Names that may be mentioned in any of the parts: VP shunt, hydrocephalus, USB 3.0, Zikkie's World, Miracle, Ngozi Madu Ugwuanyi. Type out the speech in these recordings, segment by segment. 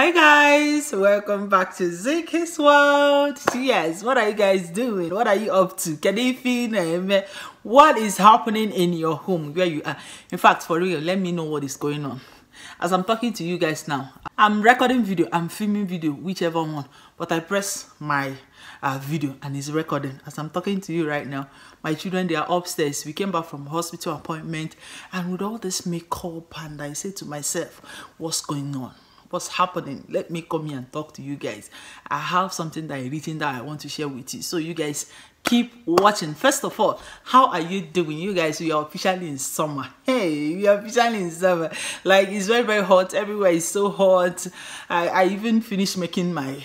Hi guys, welcome back to Zikkie's World. Yes, what are you guys doing? What are you up to? Can you feel what is happening in your home where you are? In fact, for real, let me know what is going on. As I'm talking to you guys now, I'm recording video, I'm filming video, whichever one, but I press my video and it's recording. As I'm talking to you right now, my children, they are upstairs. We came back from hospital appointment, and with all this makeup, and I say to myself, what's going on? What's happening? Let me come here and talk to you guys. I have something that I written that I want to share with you, so you guys keep watching. First of all, how are you doing? You guys, we are officially in summer. Hey, we are officially in summer. Like, it's very, very hot. Everywhere is so hot. I even finished making my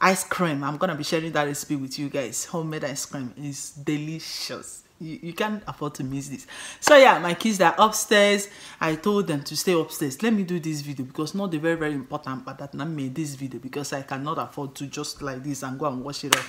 ice cream. I'm gonna be sharing that recipe with you guys. Homemade ice cream is delicious. You can't afford to miss this. So yeah, my kids are upstairs. I told them to stay upstairs. Let me do this video because not the very, very important part that I made this video, because I cannot afford to just like this and go and wash it up.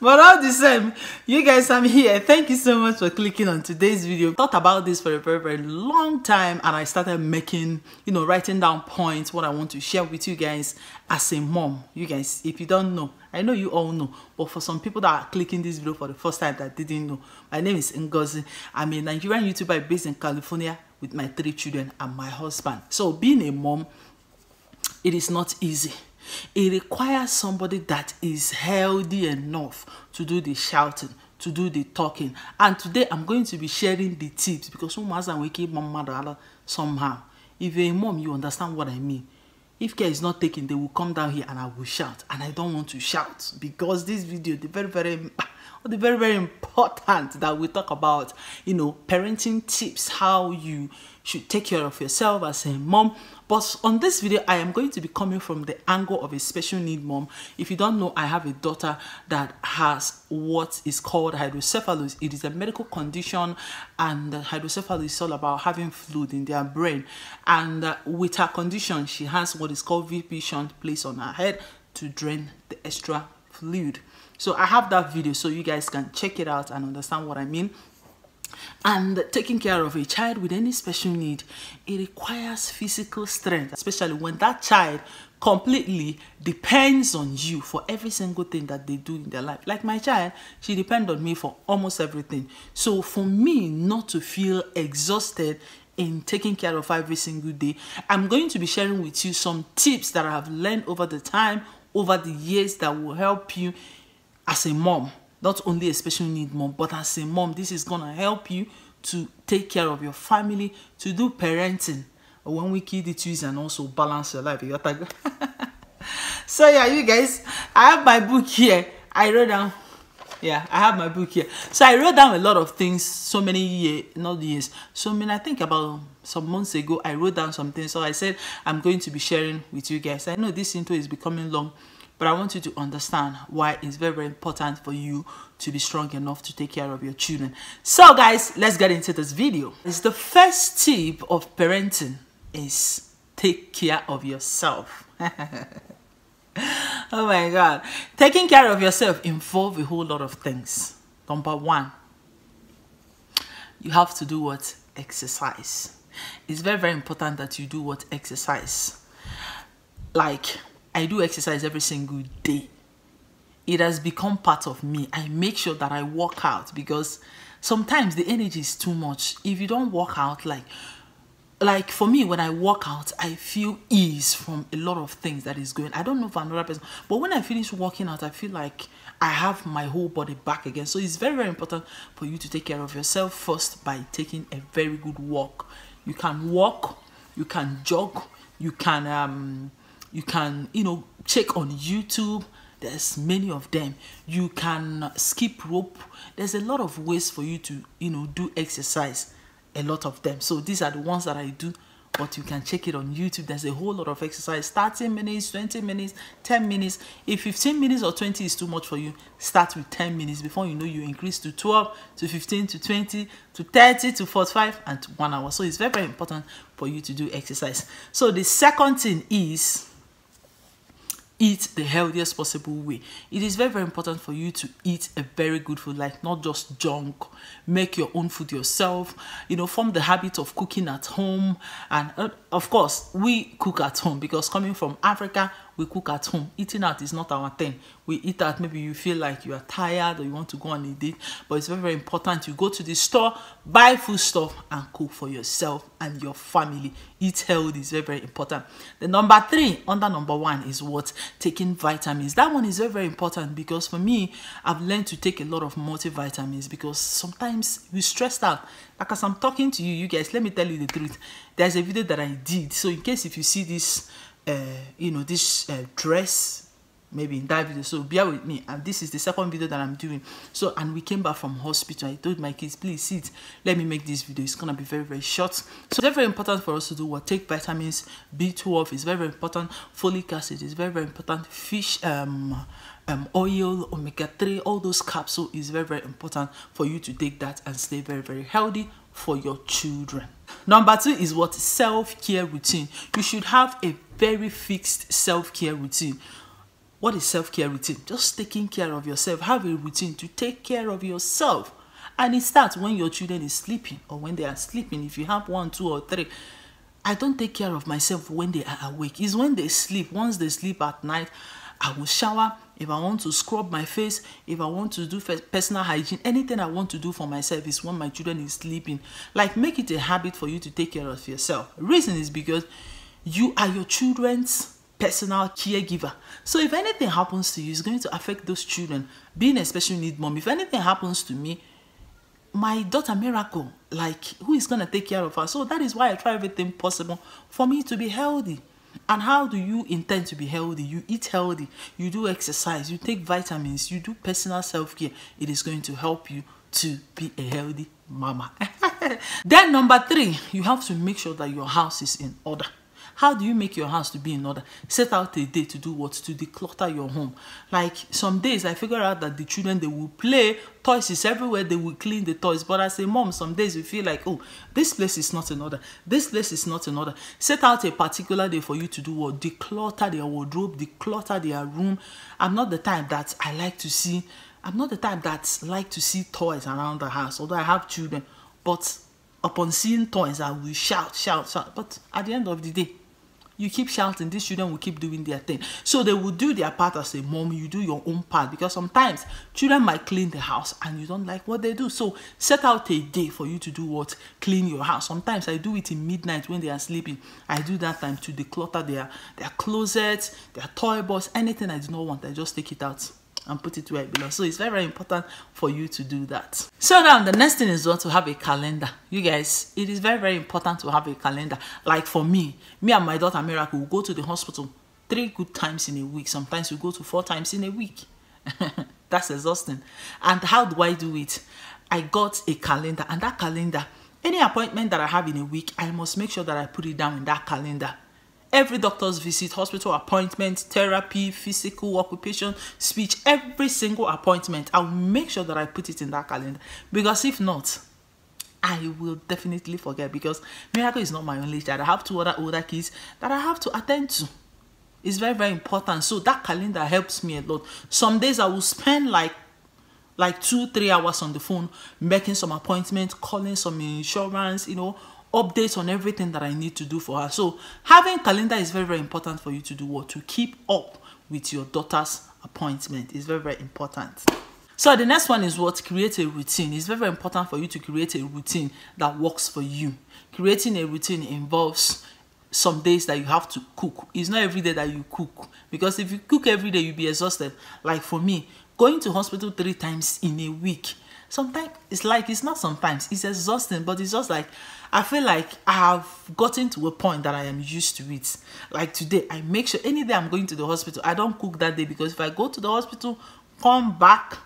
But all the same, you guys, I'm here. Thank you so much for clicking on today's video. I thought about this for a very, very long time, and I started making, you know, writing down points, what I want to share with you guys as a mom. You guys, if you don't know, I know you all know, but for some people that are clicking this video for the first time that didn't know, my name is Ngozi. I'm a Nigerian YouTuber based in California with my 3 children and my husband. So being a mom, it is not easy. It requires somebody that is healthy enough to do the shouting, to do the talking. And today I'm going to be sharing the tips, because somehow, if you're a mom, you understand what I mean. If care is not taken, they will come down here and I will shout. And I don't want to shout, because this video, the very, very important that we talk about, you know, parenting tips, how you should take care of yourself as a mom. But on this video, I am going to be coming from the angle of a special need mom. If you don't know, I have a daughter that has what is called hydrocephalus. It is a medical condition, and hydrocephalus is all about having fluid in their brain. And with her condition, she has what is called VP shunt placed on her head to drain the extra fluid. So I have that video so you guys can check it out and understand what I mean. And taking care of a child with any special need, it requires physical strength, especially when that child completely depends on you for every single thing that they do in their life. Like my child, she depends on me for almost everything. So for me not to feel exhausted in taking care of every single day, I'm going to be sharing with you some tips that I have learned over the time, over the years, that will help you as a mom, not only a special need mom, but as a mom. This is gonna help you to take care of your family, to do parenting, when we kill the twins, and also balance your life. So yeah, you guys, I have my book here. I wrote down, yeah, I have my book here. So I wrote down a lot of things, so many years, not years, so many, I think about some months ago, I wrote down something. So I said, I'm going to be sharing with you guys. I know this intro is becoming long, but I want you to understand why it's very, very important for you to be strong enough to take care of your children. So guys, let's get into this video. It's the first tip of parenting is take care of yourself. Oh my God. Taking care of yourself involves a whole lot of things. Number one, you have to do what? Exercise. It's very, very important that you do what? Exercise. Like, I do exercise every single day. It has become part of me. I make sure that I work out, because sometimes the energy is too much. If you don't work out, like for me, when I work out, I feel ease from a lot of things that is going. I don't know for another person, but when I finish working out, I feel like I have my whole body back again. So it's very, very important for you to take care of yourself first by taking a very good walk. You can walk, you can jog, you can, you know, check on YouTube. There's many of them. You can skip rope. There's a lot of ways for you to, you know, do exercise, a lot of them. So these are the ones that I do, but you can check it on YouTube. There's a whole lot of exercise, 30 minutes, 20 minutes, 10 minutes. If 15 minutes or 20 is too much for you, start with 10 minutes. Before you know, you increase to 12, to 15, to 20, to 30, to 45, and to 1 hour. So it's very, very important for you to do exercise. So the second thing is eat the healthiest possible way. It is very, very important for you to eat a very good food, like not just junk. Make your own food yourself, you know, form the habit of cooking at home. And of course, we cook at home because coming from Africa, we cook at home. Eating out is not our thing. We eat out, maybe you feel like you are tired or you want to go and eat it, but it's very, very important you go to the store, buy food stuff and cook for yourself and your family. Eat healthy is very, very important. The number three under number one is what? Taking vitamins. That one is very, very important because for me, I've learned to take a lot of multivitamins because sometimes we stressed out. Like as I'm talking to you guys, let me tell you the truth. There's a video that I did. So in case if you see this, you know, this dress maybe in that video, so bear with me. And this is the second video that I'm doing. So, and we came back from hospital. I told my kids, please sit, let me make this video. It's gonna be very, very short. So it's very, very important for us to do what? Take vitamins. B12 is very, very important. Folic acid is very, very important. Fish oil, omega-3, all those capsules is very, very important for you to take that and stay very, very healthy for your children. Number two is what? Self-care routine. You should have a very fixed self-care routine. What is self-care routine? Just taking care of yourself. Have a routine to take care of yourself. And it starts when your children is sleeping or when they are sleeping. If you have 1, 2, or 3, I don't take care of myself when they are awake. It's when they sleep. Once they sleep at night, I will shower. If I want to scrub my face, if I want to do personal hygiene, anything I want to do for myself is when my children is sleeping. Like, make it a habit for you to take care of yourself. The reason is because you are your children's personal caregiver. So if anything happens to you, it's going to affect those children. Being a special needs mom, if anything happens to me, my daughter Miracle, like, who is going to take care of her? So that is why I try everything possible for me to be healthy. And how do you intend to be healthy? You eat healthy, you do exercise, you take vitamins, you do personal self-care. It is going to help you to be a healthy mama. Then number three, you have to make sure that your house is in order. How do you make your house to be in order? Set out a day to do what? To declutter your home. Like some days I figure out that the children, they will play, toys is everywhere, they will clean the toys. But as a mom, some days you feel like, oh, this place is not in order. This place is not in order. Set out a particular day for you to do what? Declutter their wardrobe, declutter their room. I'm not the type that like to see toys around the house, although I have children. But upon seeing toys, I will shout, shout, shout. But at the end of the day, you keep shouting, these children will keep doing their thing. So they will do their part as a mom, you do your own part. Because sometimes children might clean the house and you don't like what they do. So set out a day for you to do what? Clean your house. Sometimes I do it in midnight when they are sleeping. I do that time to declutter their closets, their toy box, anything I do not want, I just take it out and put it where it belongs. So it's very, very important for you to do that. So now the next thing is what? To have a calendar. You guys, it is very, very important to have a calendar. Like for me and my daughter Miracle will go to the hospital 3 good times in a week. Sometimes we go to 4 times in a week. That's exhausting. And how do I do it? I got a calendar, and that calendar, any appointment that I have in a week, I must make sure that I put it down in that calendar. Every doctor's visit, hospital appointment, therapy, physical, occupation, speech, every single appointment, I'll make sure that I put it in that calendar. Because if not, I will definitely forget. Because Miracle is not my only child. I have 2 other older kids that I have to attend to. It's very, very important. So that calendar helps me a lot. Some days I will spend like 2-3 hours on the phone, making some appointments, calling some insurance, you know, updates on everything that I need to do for her. So having a calendar is very, very important for you to do what? To keep up with your daughter's appointment. It's very, very important. So the next one is what? Create a routine. It's very, very important for you to create a routine that works for you. Creating a routine involves some days that you have to cook. It's not every day that you cook, because if you cook every day, you'll be exhausted. Like for me, going to hospital 3 times in a week, sometimes it's like, it's not sometimes, it's exhausting. But it's just like, I feel like I have gotten to a point that I am used to it. Like today, I make sure any day I'm going to the hospital, I don't cook that day, because if I go to the hospital, come back,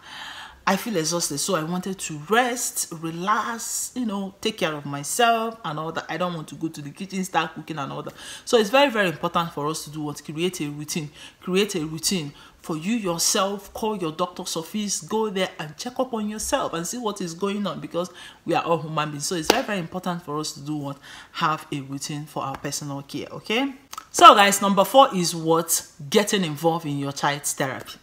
I feel exhausted. So I wanted to rest, relax, you know, take care of myself and all that. I don't want to go to the kitchen, start cooking and all that. So it's very, very important for us to do what? Create a routine. Create a routine for you yourself. Call your doctor's office, go there and check up on yourself and see what is going on, because we are all human beings. So it's very, very important for us to do what? Have a routine for our personal care, okay? So guys, number 4 is what? Getting involved in your child's therapy.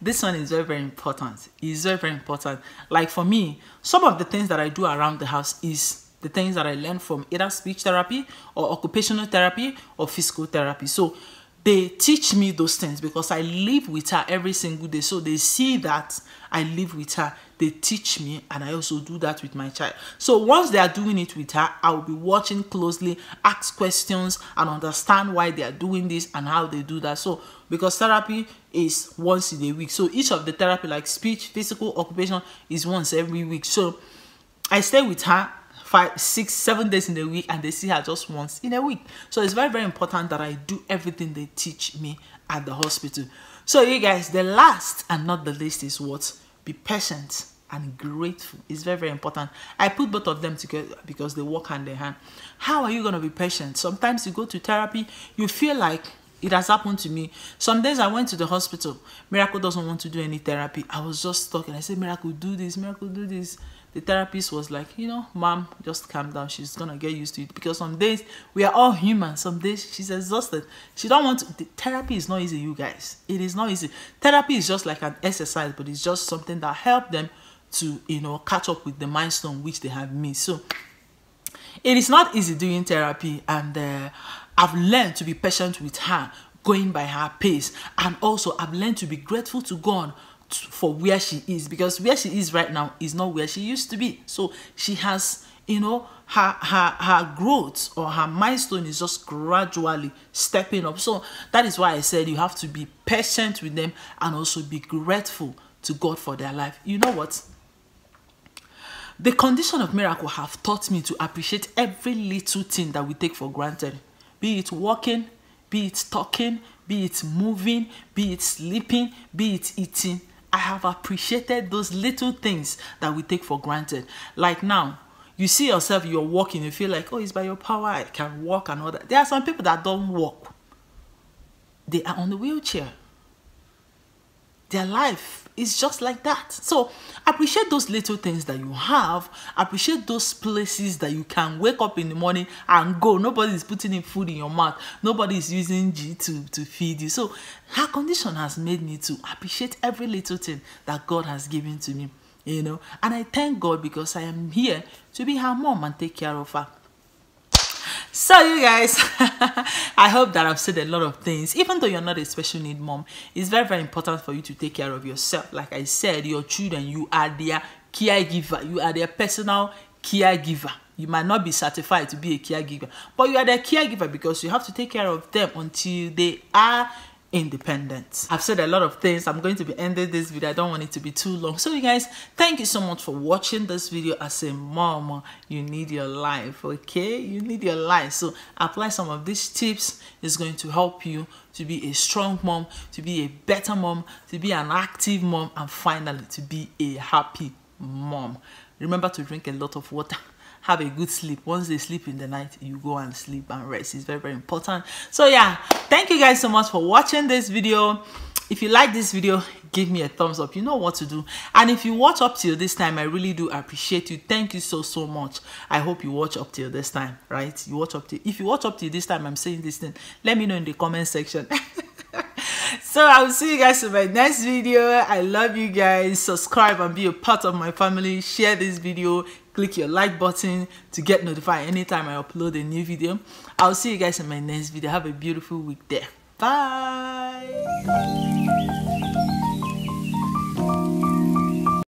This one is very, very important. It's very, very important. Like for me, some of the things that I do around the house is the things that I learned from either speech therapy or occupational therapy or physical therapy. So they teach me those things because I live with her every single day. So they see that I live with her. They teach me, and I also do that with my child. So once they are doing it with her, I will be watching closely, ask questions, and understand why they are doing this and how they do that. So because therapy is once in a week. So each of the therapy, like speech, physical, occupational, is once every week. So I stay with her 5, 6, 7 days in a week, and they see her just once in a week. So it's very, very important that I do everything they teach me at the hospital. So you guys, the last and not the least is what? Be patient and grateful. It's very, very important. I put both of them together because they work hand in hand. How are you going to be patient? Sometimes you go to therapy, you feel like, it has happened to me. Some days I went to the hospital. Miracle doesn't want to do any therapy. I was just talking. I said, Miracle, do this. Miracle, do this. The therapist was like, you know, mom, just calm down. She's going to get used to it. Because some days we are all human. Some days she's exhausted. She don't want to. The therapy is not easy, you guys. It is not easy. Therapy is just like an exercise, but it's just something that helps them to, you know, catch up with the milestone which they have missed. So it is not easy doing therapy, and I've learned to be patient with her, going by her pace, and also I've learned to be grateful to God for where she is, because where she is right now is not where she used to be. So she has, you know, her growth or her milestone is just gradually stepping up. So that is why I said you have to be patient with them and also be grateful to God for their life. You know what? The condition of Miracle have taught me to appreciate every little thing that we take for granted. Be it walking, be it talking, be it moving, be it sleeping, be it eating. I have appreciated those little things that we take for granted. Like now, you see yourself, you're walking, you feel like, oh, it's by your power, I can walk and all that. There are some people that don't walk. They are on the wheelchair. Their life is just like that. So appreciate those little things that you have. Appreciate those places that you can wake up in the morning and go. Nobody is putting food in your mouth. Nobody is using G to feed you. So her condition has made me to appreciate every little thing that God has given to me, you know. And I thank God because I am here to be her mom and take care of her. So you guys, I hope that I've said a lot of things. Even though you're not a special need mom, it's very, very important for you to take care of yourself. Like I said, your children, you are their caregiver. You are their personal caregiver. You might not be certified to be a caregiver, but you are their caregiver because you have to take care of them until they are independent. I've said a lot of things. I'm going to be ending this video. I don't want it to be too long. So you guys, thank you so much for watching this video. As a mom, you need your life, okay? You need your life. So apply some of these tips. It's going to help you to be a strong mom, to be a better mom, to be an active mom, and finally to be a happy mom. Remember to drink a lot of water. Have a good sleep. Once they sleep in the night, you go and sleep and rest. It's very, very important. So yeah, thank you guys so much for watching this video. If you like this video, give me a thumbs up. You know what to do. And if you watch up till this time, I really do appreciate you. Thank you so, so much. I hope you watch up till this time, right? You watch up till. If you watch up till this time, I'm saying this thing, let me know in the comment section. So I will see you guys in my next video. I love you guys. Subscribe and be a part of my family. Share this video. Click your like button to get notified anytime I upload a new video. I'll see you guys in my next video. Have a beautiful week there. Bye.